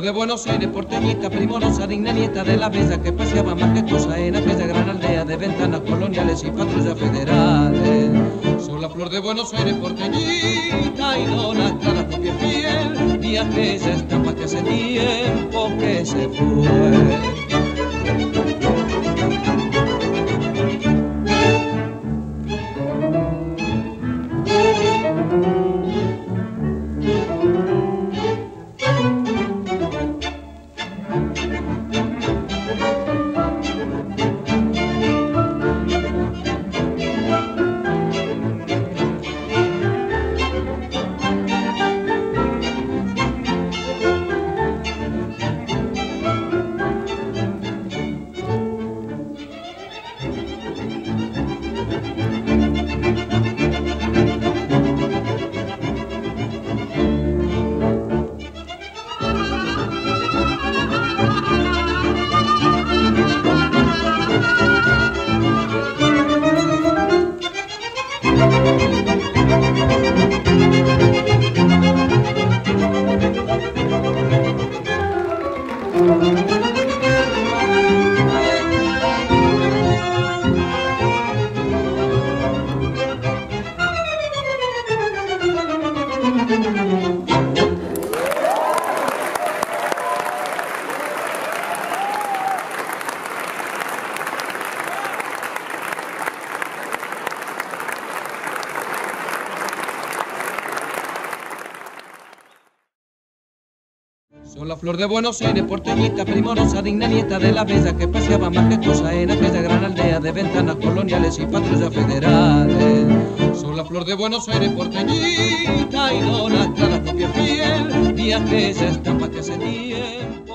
De Buenos Aires, porteñita, primorosa, digna nieta de la bella que paseaba más que cosa en aquella gran aldea de ventanas coloniales y patrullas federales. Son la flor de Buenos Aires, porteñita, y dona clara tu piel fiel, y aquella estampa que hace tiempo que se fue. Flor de Buenos Aires, porteñita, primorosa, digna nieta de la bella que paseaba más que cosa en aquella gran aldea de ventanas coloniales y patrullas federales. Son la flor de Buenos Aires, porteñita, y dona clara tu piel fiel, y aquella estampa que hace tiempo.